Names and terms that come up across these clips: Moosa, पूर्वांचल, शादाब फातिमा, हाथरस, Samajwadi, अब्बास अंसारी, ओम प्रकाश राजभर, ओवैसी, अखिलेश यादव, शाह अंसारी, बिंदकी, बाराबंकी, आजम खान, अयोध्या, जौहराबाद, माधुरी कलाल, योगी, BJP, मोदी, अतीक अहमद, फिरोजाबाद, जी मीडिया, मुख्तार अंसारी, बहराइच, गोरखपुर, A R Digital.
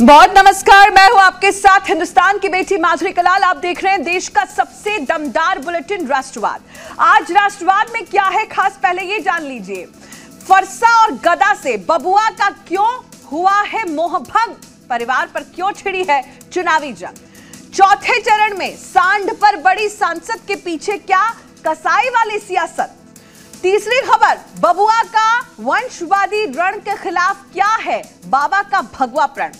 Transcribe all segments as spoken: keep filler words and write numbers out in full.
बहुत नमस्कार, मैं हूं आपके साथ हिंदुस्तान की बेटी माधुरी कलाल। आप देख रहे हैं देश का सबसे दमदार बुलेटिन राष्ट्रवाद। आज राष्ट्रवाद में क्या है खास, पहले ये जान लीजिए। फरसा और गदा से बबुआ का क्यों हुआ है मोहभंग, परिवार पर क्यों छिड़ी है चुनावी जंग। चौथे चरण में सांड पर बड़ी सांसद के पीछे क्या कसाई वाली सियासत। तीसरी खबर, बबुआ का वंशवादी रण के खिलाफ क्या है बाबा का भगवा प्रण,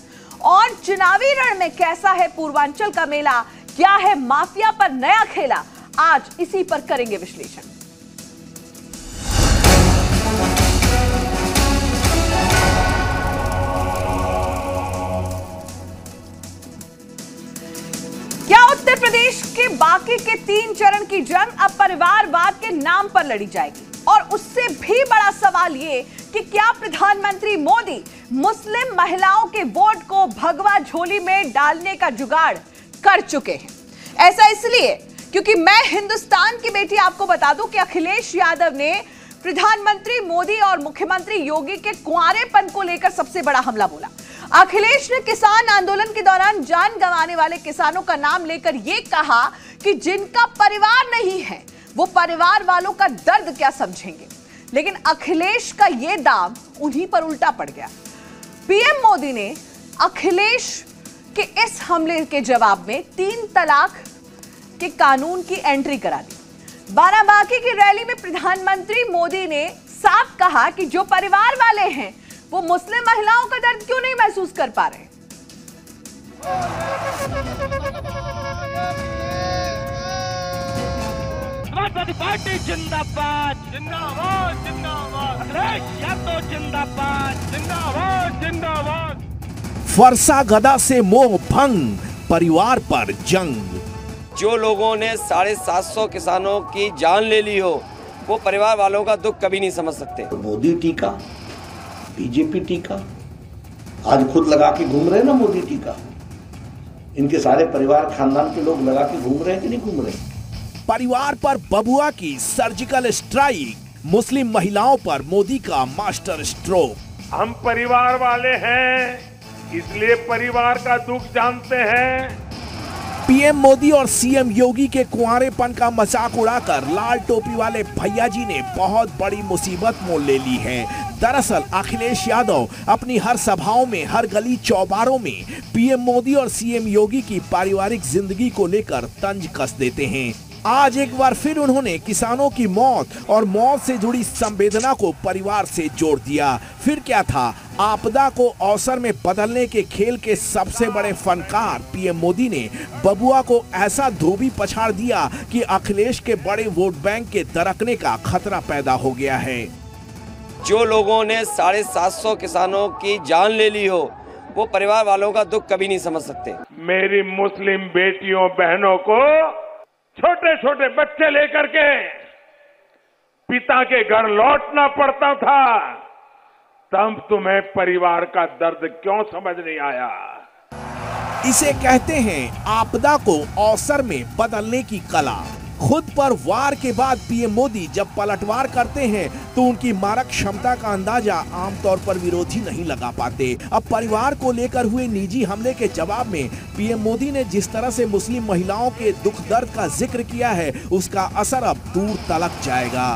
और चुनावी रण में कैसा है पूर्वांचल का मेला, क्या है माफिया पर नया खेला। आज इसी पर करेंगे विश्लेषण। क्या उत्तर प्रदेश के बाकी के तीन चरण की जंग अब परिवारवाद के नाम पर लड़ी जाएगी, और उससे भी बड़ा सवाल ये कि क्या प्रधानमंत्री मोदी मुस्लिम महिलाओं के वोट को भगवा झोली में डालने का जुगाड़ कर चुके हैं। ऐसा इसलिए क्योंकि मैं हिंदुस्तान की बेटी आपको बता दूं कि अखिलेश यादव ने प्रधानमंत्री मोदी और मुख्यमंत्री योगी के कुंवारेपन को लेकर सबसे बड़ा हमला बोला। अखिलेश ने किसान आंदोलन के दौरान जान गंवाने वाले किसानों का नाम लेकर यह कहा कि जिनका परिवार नहीं है वो परिवार वालों का दर्द क्या समझेंगे। लेकिन अखिलेश का यह दाम उन्हीं पर उल्टा पड़ गया। पीएम मोदी ने अखिलेश के इस हमले के जवाब में तीन तलाक के कानून की एंट्री करा दी। बाराबांकी की रैली में प्रधानमंत्री मोदी ने साफ कहा कि जो परिवार वाले हैं वो मुस्लिम महिलाओं का दर्द क्यों नहीं महसूस कर पा रहे। समाजवादी पार्टी जिंदाबाद जिंदाबाद जिंदाबाद, अखिलेश यादव जिंदाबाद जिंदाबाद जिंदाबाद। फरसा गदा से मोह भंग, परिवार पर जंग। जो लोगों ने साढ़े सात सौ किसानों की जान ले ली हो वो परिवार वालों का दुख कभी नहीं समझ सकते। मोदी टीका, बीजेपी टीका, आज खुद लगा के घूम रहे ना मोदी टीका, इनके सारे परिवार खानदान के लोग लगा के घूम रहे हैं कि नहीं घूम रहे। परिवार पर बबुआ की सर्जिकल स्ट्राइक, मुस्लिम महिलाओं पर मोदी का मास्टर स्ट्रोक। हम परिवार वाले हैं इसलिए परिवार का दुख जानते हैं। पीएम मोदी और सीएम योगी के कुंवारेपन का मजाक उड़ाकर लाल टोपी वाले भैया जी ने बहुत बड़ी मुसीबत मोल ले ली है। दरअसल अखिलेश यादव अपनी हर सभाओं में, हर गली चौबारों में पीएम मोदी और सीएम योगी की पारिवारिक जिंदगी को लेकर तंज कस देते हैं। आज एक बार फिर उन्होंने किसानों की मौत और मौत से जुड़ी संवेदना को परिवार से जोड़ दिया। फिर क्या था, आपदा को अवसर में बदलने के खेल के सबसे बड़े फनकार पीएम मोदी ने बबुआ को ऐसा धोबी पछाड़ दिया कि अखिलेश के बड़े वोट बैंक के दरकने का खतरा पैदा हो गया है। जो लोगों ने साढ़े सात सौ किसानों की जान ले ली हो वो परिवार वालों का दुख कभी नहीं समझ सकते। मेरी मुस्लिम बेटियों बहनों को छोटे छोटे बच्चे लेकर के पिता के घर लौटना पड़ता था, तब तुम्हें परिवार का दर्द क्यों समझ नहीं आया। इसे कहते हैं आपदा को अवसर में बदलने की कला। खुद पर वार के बाद पीएम मोदी जब पलटवार करते हैं तो उनकी मारक क्षमता का अंदाजा आमतौर पर विरोधी नहीं लगा पाते। अब परिवार को लेकर हुए निजी हमले के जवाब में पीएम मोदी ने जिस तरह से मुस्लिम महिलाओं के दुख दर्द का जिक्र किया है उसका असर अब दूर तलक जाएगा।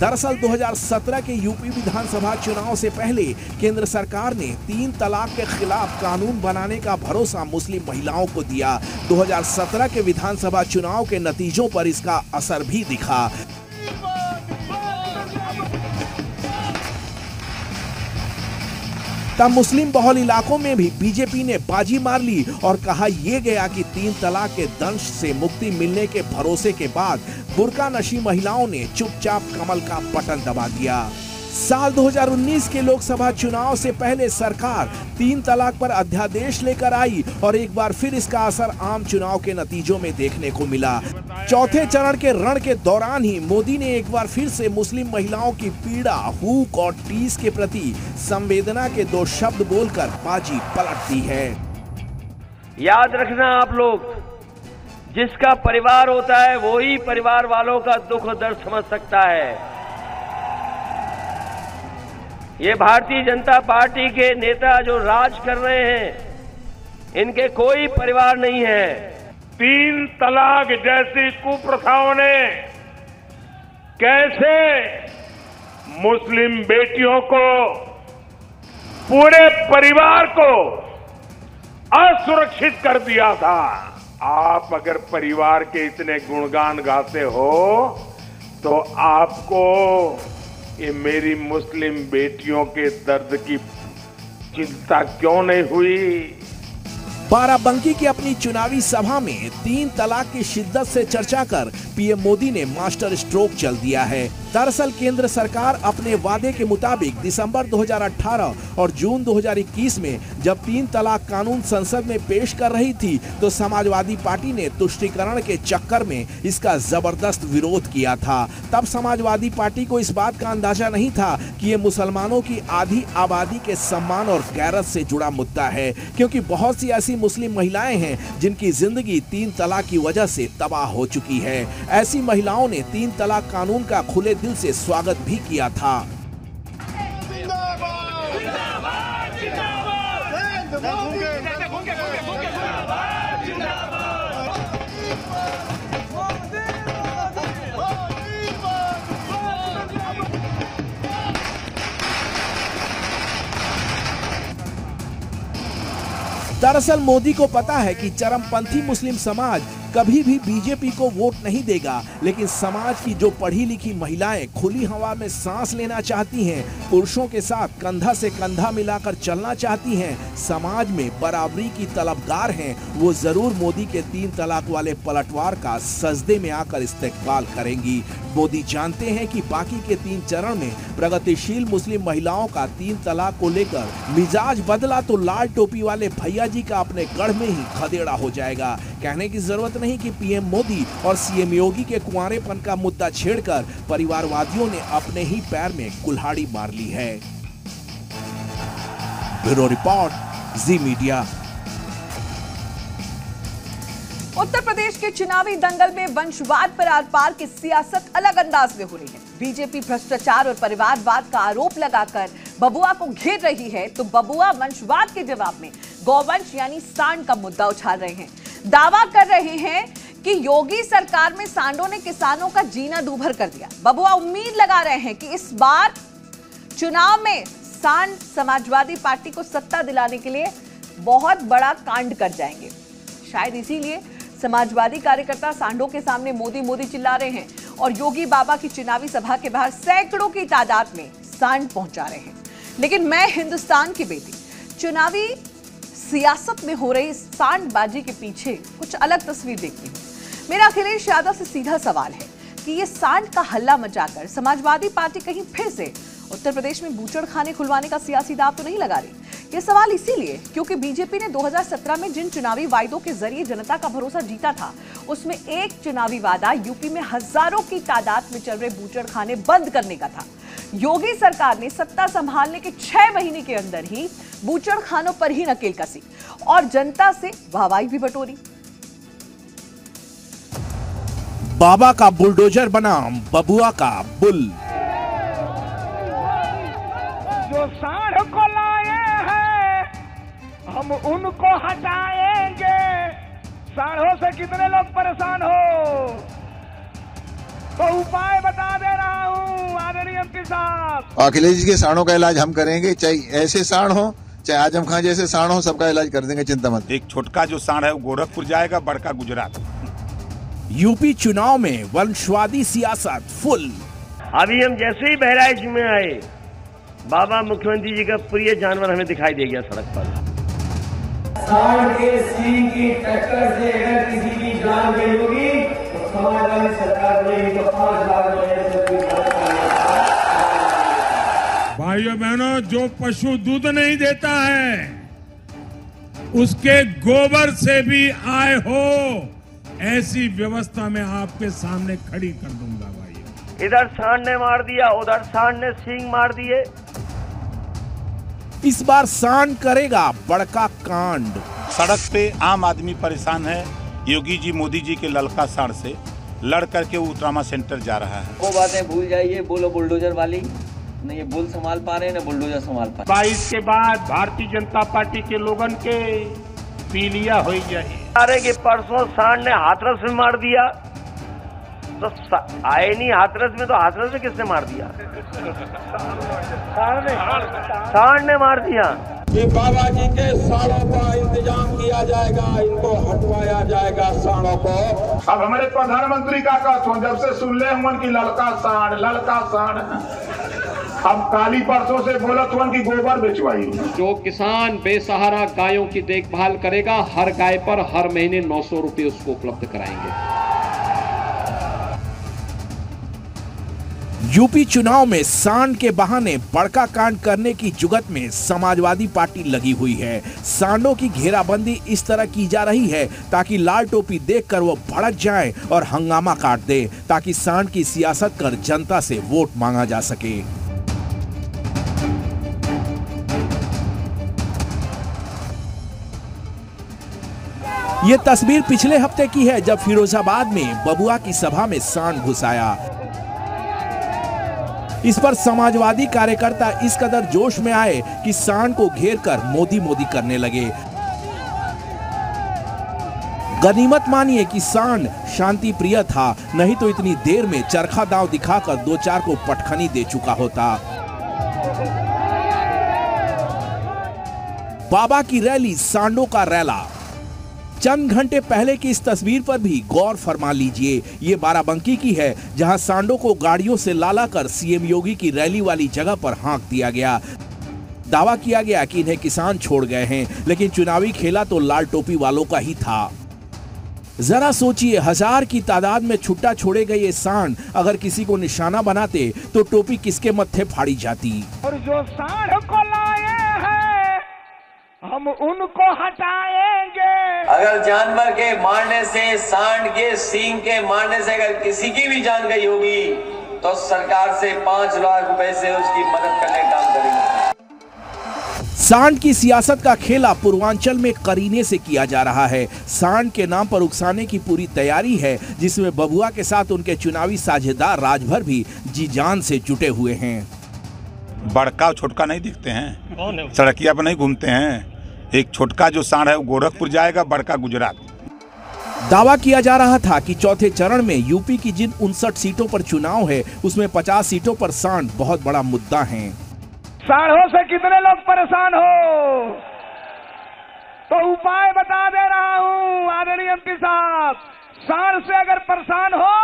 दरअसल दो हज़ार सत्रह के यूपी विधानसभा चुनाव से पहले केंद्र सरकार ने तीन तलाक के खिलाफ कानून बनाने का भरोसा मुस्लिम महिलाओं को दिया। दो हज़ार सत्रह के विधानसभा चुनाव के नतीजों पर इसका असर भी दिखा। तब मुस्लिम बहुल इलाकों में भी बीजेपी ने बाजी मार ली और कहा यह गया कि तीन तलाक के दंश से मुक्ति मिलने के भरोसे के बाद बुर्का नशी महिलाओं ने चुपचाप कमल का बटन दबा दिया। साल दो हज़ार उन्नीस के लोकसभा चुनाव से पहले सरकार तीन तलाक पर अध्यादेश लेकर आई और एक बार फिर इसका असर आम चुनाव के नतीजों में देखने को मिला। चौथे चरण के रण के दौरान ही मोदी ने एक बार फिर से मुस्लिम महिलाओं की पीड़ा, हुक और टीस के प्रति संवेदना के दो शब्द बोलकर बाजी पलट दी है। याद रखना आप लोग, जिसका परिवार होता है वो ही परिवार वालों का दुख दर्द समझ सकता है। ये भारतीय जनता पार्टी के नेता जो राज कर रहे हैं इनके कोई परिवार नहीं है। तीन तलाक जैसी कुप्रथाओं ने कैसे मुस्लिम बेटियों को, पूरे परिवार को असुरक्षित कर दिया था। आप अगर परिवार के इतने गुणगान गाते हो तो आपको ये मेरी मुस्लिम बेटियों के दर्द की चिंता क्यों नहीं हुई? बाराबंकी की अपनी चुनावी सभा में तीन तलाक की शिद्दत से चर्चा कर पीएम मोदी ने मास्टर स्ट्रोक चल दिया है। दरअसल केंद्र सरकार अपने वादे के मुताबिक दिसंबर दो हज़ार अठारह और जून दो हज़ार इक्कीस में जब तीन तलाक कानून संसद में पेश कर रही थी तो समाजवादी पार्टी ने तुष्टीकरण के चक्कर में इसका जबरदस्त विरोध किया था। तब समाजवादी पार्टी को इस बात का अंदाजा नहीं था कि ये मुसलमानों की आधी आबादी के सम्मान और गैरत से जुड़ा मुद्दा है, क्योंकि बहुत सी ऐसी मुस्लिम महिलाएं हैं जिनकी जिंदगी तीन तलाक की वजह से तबाह हो चुकी है। ऐसी महिलाओं ने तीन तलाक कानून का खुले दिल से स्वागत भी किया था। दरअसल मोदी को पता है कि चरमपंथी मुस्लिम समाज कभी भी बीजेपी को वोट नहीं देगा, लेकिन समाज की जो पढ़ी लिखी महिलाएं खुली हवा में सांस लेना चाहती हैं, पुरुषों के साथ कंधा से कंधा मिलाकर चलना चाहती हैं, समाज में बराबरी की तलबगार हैं, वो जरूर मोदी के तीन तलाक वाले पलटवार का सजदे में आकर इस्तेकबाल करेंगी। मोदी जानते हैं कि बाकी के तीन चरण में प्रगतिशील मुस्लिम महिलाओं का तीन तलाक को लेकर मिजाज बदला तो लाल टोपी वाले भैया जी का अपने गढ़ में ही खदेड़ा हो जाएगा। कहने की जरूरत नहीं कि पीएम मोदी और सीएम योगी के कुंवारेपन का मुद्दा छेड़कर परिवारवादियों ने अपने ही पैर में कुल्हाड़ी मार ली है। Bureau report, जी मीडिया। Uttar Pradesh के चुनावी दंगल में वंशवाद पर आर पार की सियासत अलग अंदाज में हो रही है। बीजेपी भ्रष्टाचार और परिवारवाद का आरोप लगाकर बबुआ को घेर रही है तो बबुआ वंशवाद के जवाब में गौवंश यानी सांड का मुद्दा उछाल रहे हैं। दावा कर रहे हैं कि योगी सरकार में सांडों ने किसानों का जीना दूभर कर दिया। बबुआ उम्मीद लगा रहे हैं कि इस बार चुनाव में सांड समाजवादी पार्टी को सत्ता दिलाने के लिए बहुत बड़ा कांड कर जाएंगे। शायद इसीलिए समाजवादी कार्यकर्ता सांडों के सामने मोदी मोदी चिल्ला रहे हैं और योगी बाबा की चुनावी सभा के बाहर सैकड़ों की तादाद में सांड पहुंचा रहे हैं। लेकिन मैं हिंदुस्तान की बेटी, चुनावी सियासत में हो रही सांडबाजी के पीछे कुछ अलग तस्वीर देखती हूँ। मेरा अखिलेश यादव से सीधा सवाल है कि ये सांड का हल्ला मचाकर समाजवादी पार्टी कहीं फिर से उत्तर प्रदेश में बूचड़खाने खुलवाने का सियासी दांव तो नहीं लगा रही? ये सवाल इसीलिए क्योंकि बीजेपी ने दो हज़ार सत्रह में जिन चुनावी वायदों के जरिए जनता का भरोसा जीता था, उसमें एक चुनावी वादा यूपी में हजारों की तादाद में चल रहे बूचड़खाने बंद करने का था। योगी सरकार ने सत्ता संभालने के छह महीने के अंदर ही बूचड़खानों पर ही नकेल कसी और जनता से वाहवाही भी बटोरी। बाबा का बुलडोजर बनाम बबुआ का बुल। जो सांड को लाए हैं हम उनको हटाएंगे। सांडों से कितने लोग परेशान हो तो उपाय बता दे रहा हूँ आदरणीय के साथ। अखिलेश जी के सांडों का इलाज हम करेंगे, चाहे ऐसे सांड हो चाहे आजम खान जैसे सांड हो, सबका इलाज कर देंगे, चिंता मत। एक छोटका जो सांड है वो गोरखपुर जाएगा, बड़का गुजरात। यूपी चुनाव में वंशवादी सियासत फुल। अभी हम जैसे ही बहराइच में आए बाबा मुख्यमंत्री जी का प्रिय जानवर हमें दिखाई दे गया सड़क पर। सांड के सींग की टक्कर से अगर किसी की जान गई होगी तो समाजवादी सरकार ने तो पांच लाख रुपए। भाइयों बहनों, जो पशु दूध नहीं देता है उसके गोबर से भी आय हो, ऐसी व्यवस्था में आपके सामने खड़ी कर दूंगा भाई। इधर सांड ने मार दिया, उधर सांड ने सींग मार दिए। इस बार सांड करेगा बड़का कांड। सड़क पे आम आदमी परेशान है योगी जी मोदी जी के ललका सांड से लड़ करके वो ट्रामा सेंटर जा रहा है। वो बातें भूल जाइए, बोलो बुलडोजर वाली, न ये बुल संभाल पा रहे न बुलडोजर संभाल पा रहे। बाईस के बाद भारतीय जनता पार्टी के लोगन के पी लिया हो जाए। अरे ये परसों सांड ने हाथरस में मार दिया तो आए नहीं हाथरस में, तो हाथरस में किसने मार दिया? सांड ने मार दिया। ये बाबा जी के सांडों का इंतजाम किया जाएगा, इनको हटवाया जाएगा सांडों को। अब हमारे प्रधानमंत्री का कहूँ जब से सुन ले हुआ की ललका सांड ललका सांड, अब काली परसों से बोला तो उनकी गोबर बेचवाई। जो किसान बेसहारा गायों की देखभाल करेगा, हर गाय पर हर महीने नौ सौ रुपये उसको उपलब्ध कराएंगे। यूपी चुनाव में सांड के बहाने बड़का कांड करने की जुगत में समाजवादी पार्टी लगी हुई है। सांडों की घेराबंदी इस तरह की जा रही है ताकि लाल टोपी देखकर वो भड़क जाएं और हंगामा काट दे, ताकि सांड की सियासत कर जनता से वोट मांगा जा सके। ये तस्वीर पिछले हफ्ते की है जब फिरोजाबाद में बबुआ की सभा में सांड घुस आया। इस पर समाजवादी कार्यकर्ता इस कदर जोश में आए कि सांड को घेरकर मोदी मोदी करने लगे। गनीमत मानिए कि सांड शांति प्रिय था, नहीं तो इतनी देर में चरखा दांव दिखाकर दो चार को पटखनी दे चुका होता। बाबा की रैली सांडों का रैला। चंद घंटे पहले की इस तस्वीर पर भी गौर फरमा लीजिए। ये बाराबंकी की है जहां सांडों को गाड़ियों से लाला कर सीएम योगी की रैली वाली जगह पर हाँक दिया गया। दावा किया गया कि इन्हें किसान छोड़ गए हैं, लेकिन चुनावी खेला तो लाल टोपी वालों का ही था। जरा सोचिए, हजार की तादाद में छुट्टा छोड़े गए ये सांड अगर किसी को निशाना बनाते तो टोपी किसके मत्थे फाड़ी जाती। और जो सांड को लाए हैं हम उनको हटाएंगे। अगर जानवर के मारने से, सांड के सींग के मारने से अगर किसी की भी जान गई होगी तो सरकार से पांच लाख रुपए से उसकी मदद करने का काम करेंगे। सांड की सियासत का खेला पूर्वांचल में करीने से किया जा रहा है। सांड के नाम पर उकसाने की पूरी तैयारी है, जिसमें बबुआ के साथ उनके चुनावी साझेदार राजभर भी जी जान से जुटे हुए हैं। बड़का छोटका नहीं दिखते हैं, सड़किया पर नहीं घूमते हैं। एक छोटका जो सांड है वो गोरखपुर जाएगा, बड़का गुजरात। दावा किया जा रहा था कि चौथे चरण में यूपी की जिन उनसठ सीटों पर चुनाव है उसमें पचास सीटों पर सांड बहुत बड़ा मुद्दा है। सांडों से कितने लोग परेशान हो तो उपाय बता दे रहा हूँ आदरणीय एमपी साहब। सांड से अगर परेशान हो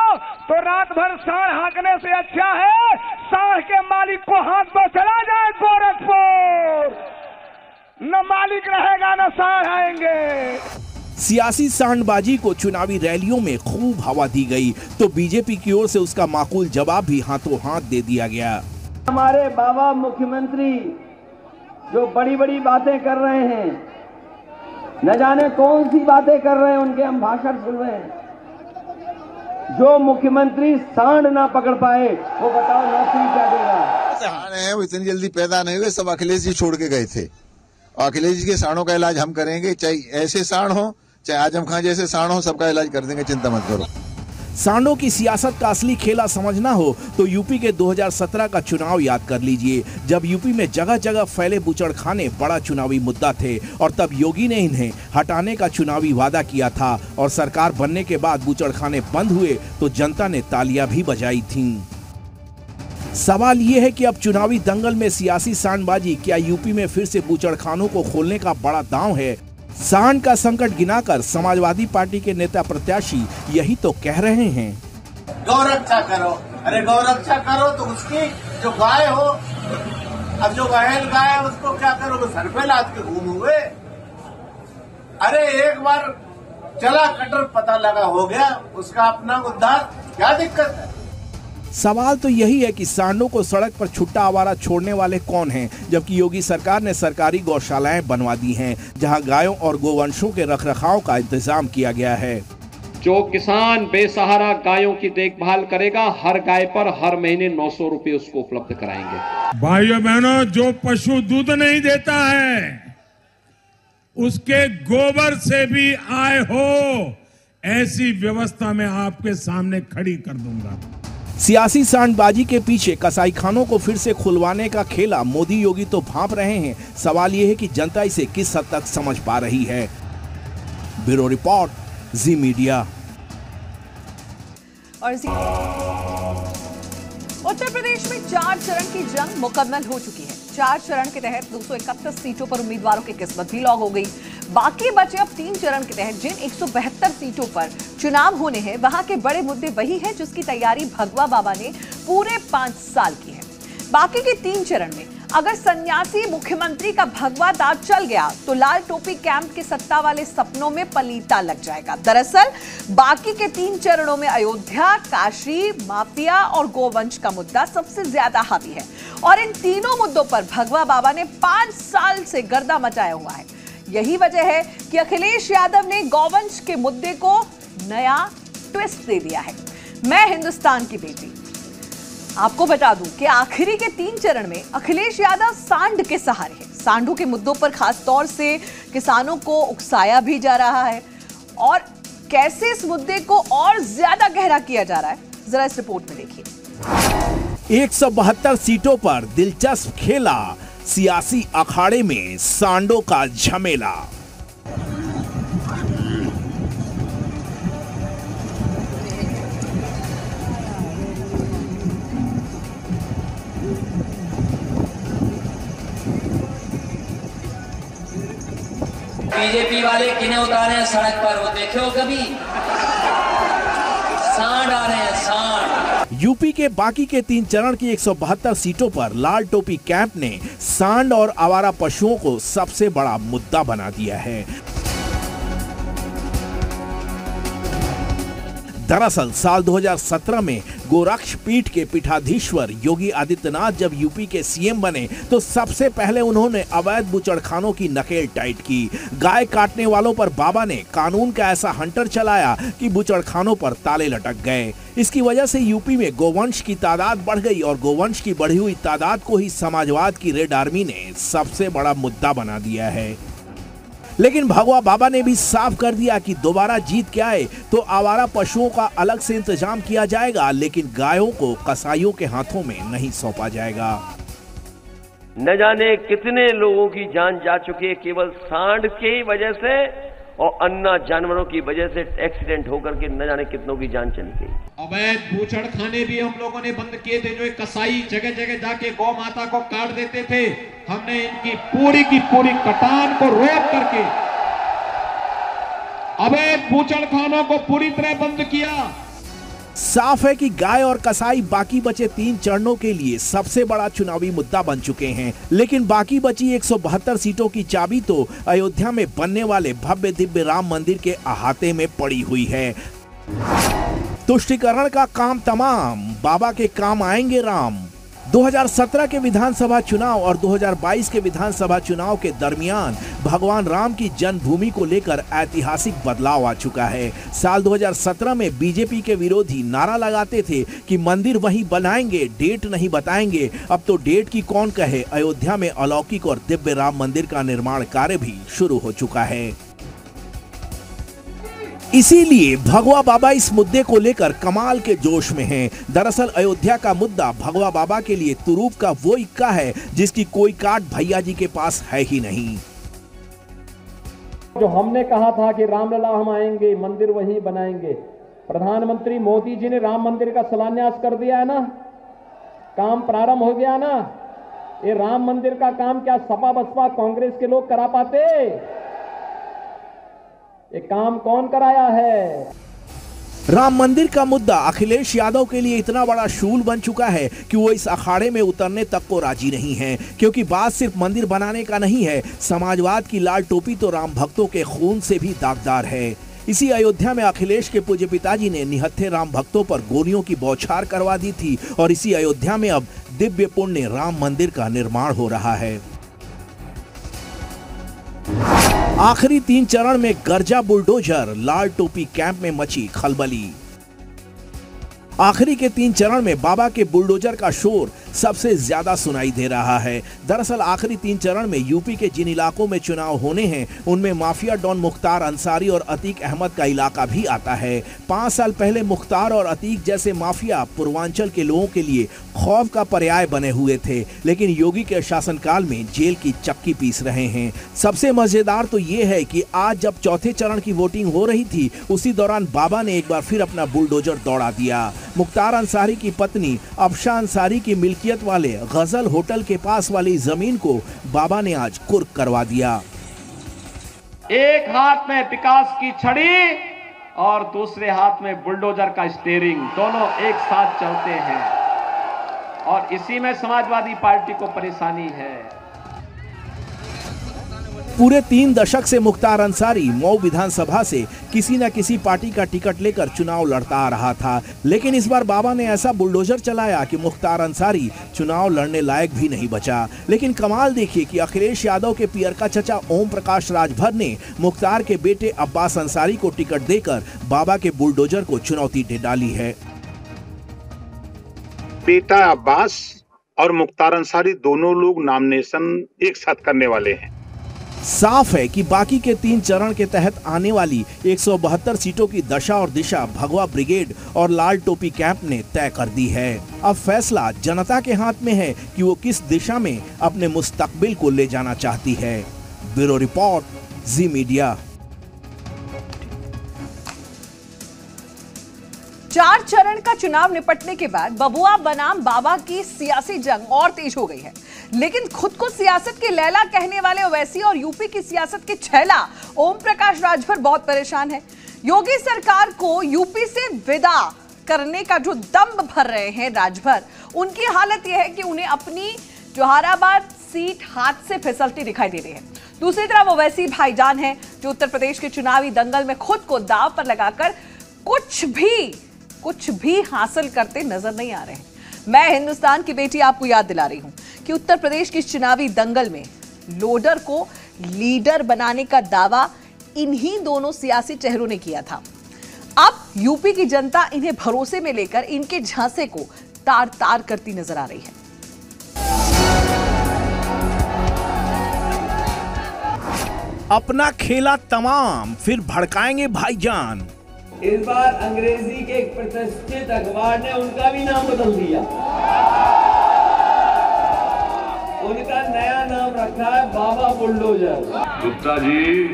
तो रात भर सांड हाँकने से अच्छा है सांड के मालिक को हाथ दो, चला जाए गोरखपुर, न मालिक रहेगा न सांड आएंगे। सियासी सांडबाजी को चुनावी रैलियों में खूब हवा दी गई तो बीजेपी की ओर से उसका माकूल जवाब भी हाथों हाथ दे दिया गया। हमारे बाबा मुख्यमंत्री जो बड़ी बड़ी बातें कर रहे हैं, न जाने कौन सी बातें कर रहे हैं, उनके हम भाषण सुन रहे हैं। जो मुख्यमंत्री सांड ना पकड़ पाए वो बताओ नौकरी क्या देगा। वो इतनी जल्दी पैदा नहीं हुए, सब अखिलेश जी छोड़ के गए थे। अखिलेश जी के सांडों का इलाज हम करेंगे, चाहे ऐसे सांड हो चाहे आजम खान जैसे सांड हो, सबका इलाज कर देंगे, चिंता मत करो। सांडों की सियासत का असली खेला समझना हो तो यूपी के दो हज़ार सत्रह का चुनाव याद कर लीजिए, जब यूपी में जगह जगह फैले बूचड़खाने बड़ा चुनावी मुद्दा थे और तब योगी ने इन्हें हटाने का चुनावी वादा किया था और सरकार बनने के बाद बूचड़खाने बंद हुए तो जनता ने तालियां भी बजाई थी। सवाल ये है कि अब चुनावी दंगल में सियासी सांडबाजी क्या यूपी में फिर से बूचड़खानों को खोलने का बड़ा दांव है? सांड का संकट गिनाकर समाजवादी पार्टी के नेता प्रत्याशी यही तो कह रहे हैं। गौरक्षा करो, अरे गौरक्षा करो तो उसकी जो गाय हो, अब जो बहल गाय है उसको क्या करोगे, सर पे लाद के घूमोगे? अरे एक बार चला कटर पता लगा हो गया, उसका अपना उद्धार, क्या दिक्कत है? सवाल तो यही है कि सांडों को सड़क पर छुट्टा आवारा छोड़ने वाले कौन हैं, जबकि योगी सरकार ने सरकारी गौशालाएं बनवा दी हैं जहां गायों और गोवंशों के रखरखाव का इंतजाम किया गया है। जो किसान बेसहारा गायों की देखभाल करेगा, हर गाय पर हर महीने नौ सौ रुपये उसको उपलब्ध कराएंगे। भाइयों बहनों, जो पशु दूध नहीं देता है उसके गोबर से भी आय हो, ऐसी व्यवस्था मैं आपके सामने खड़ी कर दूंगा। सियासी सांडबाजी के पीछे कसाईखानों को फिर से खुलवाने का खेला मोदी योगी तो भांप रहे हैं। सवाल ये है कि जनता इसे किस हद तक समझ पा रही है। Bureau report जी मीडिया। और उत्तर प्रदेश में चार चरण की जंग मुकम्मल हो चुकी है। चार चरण के तहत दो सौ इकहत्तर सीटों पर उम्मीदवारों की किस्मत भी लॉक हो गई। बाकी बचे अब तीन चरण के तहत जिन एक सौ बहत्तर सीटों पर चुनाव होने हैं, वहां के बड़े मुद्दे वही हैं जिसकी तैयारी भगवा बाबा ने पूरे पांच साल की है। बाकी के तीन चरण में अगर सन्यासी मुख्यमंत्री का भगवा दांव चल गया तो लाल टोपी कैंप के सत्ता वाले सपनों में पलीता लग जाएगा। दरअसल बाकी के तीन चरणों में अयोध्या, काशी, माफिया और गोवंश का मुद्दा सबसे ज्यादा हावी है और इन तीनों मुद्दों पर भगवा बाबा ने पांच साल से गर्दा मचाया हुआ है। यही वजह है कि अखिलेश यादव ने गोवंश के मुद्दे को नया ट्विस्ट दे दिया है। मैं हिंदुस्तान की बेटी आपको बता दूं कि आखिरी के तीन चरण में अखिलेश यादव सांड के सहारे हैं। सांडों के मुद्दों पर खास तौर से किसानों को उकसाया भी जा रहा है और कैसे इस मुद्दे को और ज्यादा गहरा किया जा रहा है, जरा इस रिपोर्ट में देखिए। एक सौ बहत्तर सीटों पर दिलचस्प खेला सियासी अखाड़े में सांडों का झमेला। बीजेपी वाले किन्हें उतारे हैं सड़क पर, वो देखे हो कभी? सांड आ रहे हैं, सांड। यूपी के बाकी के तीन चरण की एक सौ बहत्तर सीटों पर लाल टोपी कैंप ने सांड और आवारा पशुओं को सबसे बड़ा मुद्दा बना दिया है। दरअसल साल दो हज़ार सत्रह में गोरक्ष पीठ के पीठाधीश्वर योगी आदित्यनाथ जब यूपी के सीएम बने तो सबसे पहले उन्होंने अवैध बुचड़खानों की नकेल टाइट की। गाय काटने वालों पर बाबा ने कानून का ऐसा हंटर चलाया कि बुचड़खानों पर ताले लटक गए। इसकी वजह से यूपी में गोवंश की तादाद बढ़ गई और गोवंश की बढ़ी हुई तादाद को ही समाजवाद की रेड आर्मी ने सबसे बड़ा मुद्दा बना दिया है। लेकिन भगवा बाबा ने भी साफ कर दिया कि दोबारा जीत के आए तो आवारा पशुओं का अलग से इंतजाम किया जाएगा, लेकिन गायों को कसाईयों के हाथों में नहीं सौंपा जाएगा। न जाने कितने लोगों की जान जा चुकी है केवल सांड के ही वजह से और अन्य जानवरों की वजह से एक्सीडेंट होकर के न जाने कितनों की जान चली गई। अवैध बूचड़ खाने भी हम लोगों ने बंद किए थे, जो एक कसाई जगह जगह जाके गौ माता को काट देते थे। हमने इनकी पूरी की पूरी कटान को रोक करके अवैध बूचड़ खानों को पूरी तरह बंद किया। साफ है कि गाय और कसाई बाकी बचे तीन चरणों के लिए सबसे बड़ा चुनावी मुद्दा बन चुके हैं, लेकिन बाकी बची एक सौ बहत्तर सीटों की चाबी तो अयोध्या में बनने वाले भव्य दिव्य राम मंदिर के अहाते में पड़ी हुई है। तुष्टिकरण का काम तमाम, बाबा के काम आएंगे राम। दो हज़ार सत्रह के विधानसभा चुनाव और दो हज़ार बाईस के विधानसभा चुनाव के दरमियान भगवान राम की जन्मभूमि को लेकर ऐतिहासिक बदलाव आ चुका है। साल दो हज़ार सत्रह में बीजेपी के विरोधी नारा लगाते थे कि मंदिर वहीं बनाएंगे, डेट नहीं बताएंगे। अब तो डेट की कौन कहे, अयोध्या में अलौकिक और दिव्य राम मंदिर का निर्माण कार्य भी शुरू हो चुका है। इसीलिए भगवा बाबा इस मुद्दे को लेकर कमाल के जोश में हैं। दरअसल अयोध्या का मुद्दा भगवा बाबा के लिए तुरूप का वो इक्का है जिसकी कोई काट भैया जी के पास है ही नहीं। जो हमने कहा था कि रामलला हम आएंगे, मंदिर वहीं बनाएंगे, प्रधानमंत्री मोदी जी ने राम मंदिर का शिलान्यास कर दिया है ना, काम प्रारंभ हो गया ना। ये राम मंदिर का काम क्या सपा बसपा कांग्रेस के लोग करा पाते? ये काम कौन कराया है? राम मंदिर का मुद्दा अखिलेश यादव के लिए इतना बड़ा शूल बन चुका है कि वो इस अखाड़े में उतरने तक को राजी नहीं है, क्योंकि बात सिर्फ मंदिर बनाने का नहीं है। समाजवाद की लाल टोपी तो राम भक्तों के खून से भी दागदार है। इसी अयोध्या में अखिलेश के पूज्य पिताजी ने निहत्थे राम भक्तों पर गोलियों की बौछार करवा दी थी और इसी अयोध्या में अब दिव्य पुण्य राम मंदिर का निर्माण हो रहा है। आखिरी तीन चरण में गर्जा बुलडोजर, लाल टोपी कैंप में मची खलबली। आखिरी के तीन चरण में बाबा के बुलडोजर का शोर सबसे ज्यादा सुनाई दे रहा है। दरअसल आखिरी तीन चरण में यूपी के जिन इलाकों में चुनाव होने हैं उनमें माफिया डॉन मुख्तार अंसारी और अतीक अहमद का इलाका भी आता है। पाँच साल पहले मुख्तार और अतीक जैसे माफिया पूर्वांचल के लोगों के लिए खौफ का पर्याय बने हुए थे, लेकिन योगी के शासनकाल में जेल की चक्की पीस रहे हैं। सबसे मजेदार तो ये है कि आज जब चौथे चरण की वोटिंग हो रही थी उसी दौरान बाबा ने एक बार फिर अपना बुलडोजर दौड़ा दिया। मुख्तार अंसारी की पत्नी अब शाह अंसारी की मिल्कियत वाले गजल होटल के पास वाली जमीन को बाबा ने आज कुर्क करवा दिया। एक हाथ में विकास की छड़ी और दूसरे हाथ में बुलडोजर का स्टीयरिंग, दोनों एक साथ चलते हैं और इसी में समाजवादी पार्टी को परेशानी है। पूरे तीन दशक से मुख्तार अंसारी मऊ विधानसभा से किसी न किसी पार्टी का टिकट लेकर चुनाव लड़ता आ रहा था, लेकिन इस बार बाबा ने ऐसा बुलडोजर चलाया कि मुख्तार अंसारी चुनाव लड़ने लायक भी नहीं बचा। लेकिन कमाल देखिए कि अखिलेश यादव के पियर का चचा ओम प्रकाश राजभर ने मुख्तार के बेटे अब्बास अंसारी को टिकट देकर बाबा के बुलडोजर को चुनौती दे डाली है। बेटा अब्बास और मुख्तार अंसारी दोनों लोग नॉमिनेशन एक साथ करने वाले हैं। साफ है कि बाकी के तीन चरण के तहत आने वाली एक सौ बहत्तर सीटों की दशा और दिशा भगवा ब्रिगेड और लाल टोपी कैंप ने तय कर दी है। अब फैसला जनता के हाथ में है कि वो किस दिशा में अपने मुस्तकबिल को ले जाना चाहती है। Bureau report, जी मीडिया। चार चरण का चुनाव निपटने के बाद बबुआ बनाम बाबा की सियासी जंग और तेज हो गई है, लेकिन खुद को सियासत के लैला कहने वाले ओवैसी और यूपी की सियासत के छैला ओम प्रकाश राजभर बहुत परेशान है। योगी सरकार को यूपी से विदा करने का जो दम भर रहे हैं राजभर, उनकी हालत यह है कि उन्हें अपनी जौहराबाद सीट हाथ से फिसलती दिखाई दे रही है। दूसरी तरफ ओवैसी भाईजान है जो उत्तर प्रदेश के चुनावी दंगल में खुद को दाव पर लगाकर कुछ भी कुछ भी हासिल करते नजर नहीं आ रहे हैं। मैं हिंदुस्तान की बेटी आपको याद दिला रही हूं कि उत्तर प्रदेश की चुनावी दंगल में लोडर को लीडर बनाने का दावा इन्हीं दोनों सियासी चेहरों ने किया था। अब यूपी की जनता इन्हें भरोसे में लेकर इनके झांसे को तार तार करती नजर आ रही है। अपना खेला तमाम, फिर भड़काएंगे भाईजान। इस बार अंग्रेजी के एक प्रतिष्ठित अखबार ने उनका भी नाम बदल दिया। उनका नया नाम रखा है बाबा बुलडोजर। गुप्ता जी,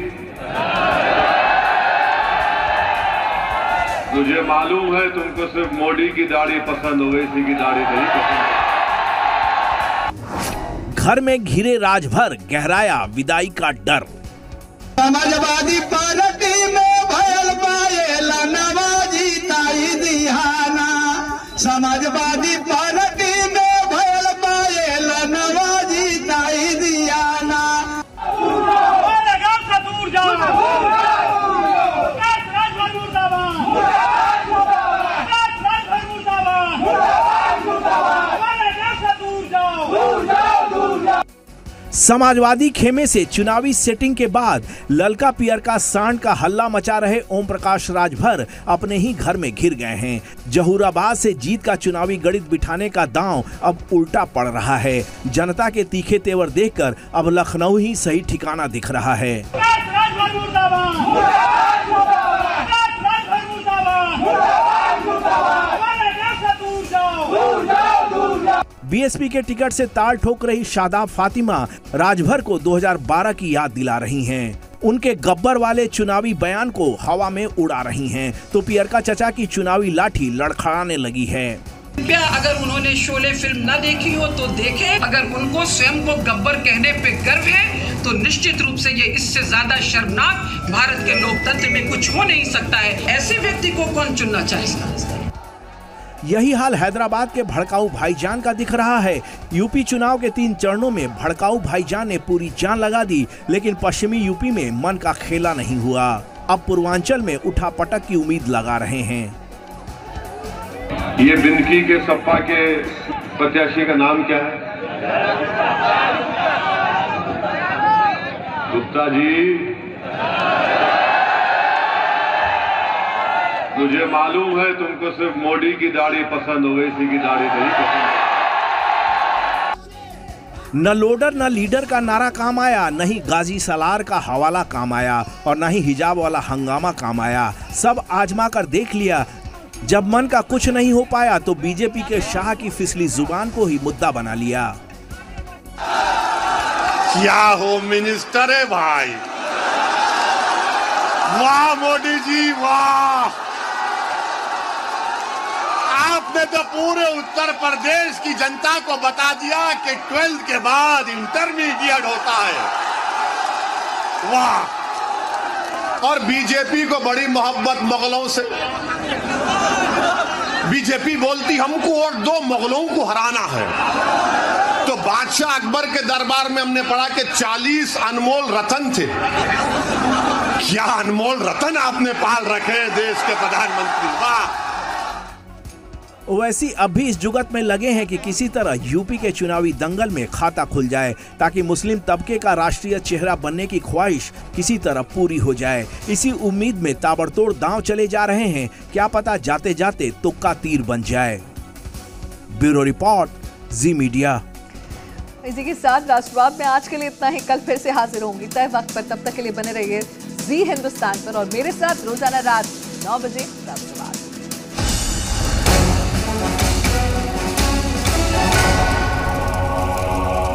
तुझे मालूम है तुमको सिर्फ मोदी की दाढ़ी पसंद, ओवैसी की दाढ़ी नहीं पसंद। घर में घिरे राजभर, गहराया विदाई का डर। समाजवादी पार्टी में भयल पायेला नवाजी ताई दिहाना, समाजवादी पार्टी में भयल पायेला नवाजी ताई दिहाना। समाजवादी खेमे से चुनावी सेटिंग के बाद ललका पियर का सांड का हल्ला मचा रहे ओम प्रकाश राजभर अपने ही घर में घिर गए हैं। जहूराबाद से जीत का चुनावी गणित बिठाने का दांव अब उल्टा पड़ रहा है। जनता के तीखे तेवर देखकर अब लखनऊ ही सही ठिकाना दिख रहा है। बीएसपी के टिकट से ताल ठोक रही शादाब फातिमा राजभर को दो हज़ार बारह की याद दिला रही हैं। उनके गब्बर वाले चुनावी बयान को हवा में उड़ा रही हैं, तो पियर का चचा की चुनावी लाठी लड़खड़ाने लगी है। अगर उन्होंने शोले फिल्म न देखी हो तो देखें। अगर उनको स्वयं को गब्बर कहने पे गर्व है तो निश्चित रूप से ये इससे ज्यादा शर्मनाक भारत के लोकतंत्र में कुछ हो नहीं सकता है। ऐसे व्यक्ति को कौन चुनना चाहेगा? यही हाल हैदराबाद के भड़काऊ भाईजान का दिख रहा है। यूपी चुनाव के तीन चरणों में भड़काऊ भाईजान ने पूरी जान लगा दी, लेकिन पश्चिमी यूपी में मन का खेला नहीं हुआ। अब पूर्वांचल में उठापटक की उम्मीद लगा रहे हैं। ये बिंदकी के सपा के प्रत्याशी का नाम क्या है? गुप्ता जी, मुझे मालूम है तुमको सिर्फ मोदी की दाढ़ी पसंद, ओवैसी की दाढ़ी नहीं पसंद। न लोडर न लीडर का नारा काम आया, न ही गाजी सलार का हवाला काम आया और न ही हिजाब वाला हंगामा काम आया। सब आजमा कर देख लिया, जब मन का कुछ नहीं हो पाया तो बीजेपी के शाह की फिसली जुबान को ही मुद्दा बना लिया। क्या होम मिनिस्टर है भाई, वाह मोदी जी वाह, आपने तो पूरे उत्तर प्रदेश की जनता को बता दिया कि ट्वेल्थ के बाद इंटरमीडिएट होता है, वाह। और बीजेपी को बड़ी मोहब्बत मुगलों से, बीजेपी बोलती हमको और दो मुगलों को हराना है। तो बादशाह अकबर के दरबार में हमने पढ़ा कि चालीस अनमोल रतन थे, क्या अनमोल रतन आपने पाल रखे देश के प्रधानमंत्री, वाह। ओवैसी अब भी इस जुगत में लगे हैं कि किसी तरह यूपी के चुनावी दंगल में खाता खुल जाए ताकि मुस्लिम तबके का राष्ट्रीय चेहरा बनने की ख्वाहिश किसी तरह पूरी हो जाए। इसी उम्मीद में ताबड़तोड़ दांव चले जा रहे हैं, क्या पता जाते जाते तुक्का तीर बन जाए। Bureau report, जी मीडिया। इसी के साथ राष्ट्रवाद में आज के लिए इतना ही, कल फिर से हाजिर होंगी तय वक्त पर, तब तक के लिए बने रहिए जी हिंदुस्तान पर और मेरे साथ रोजाना रात नौ बजे राष्ट्रवाद।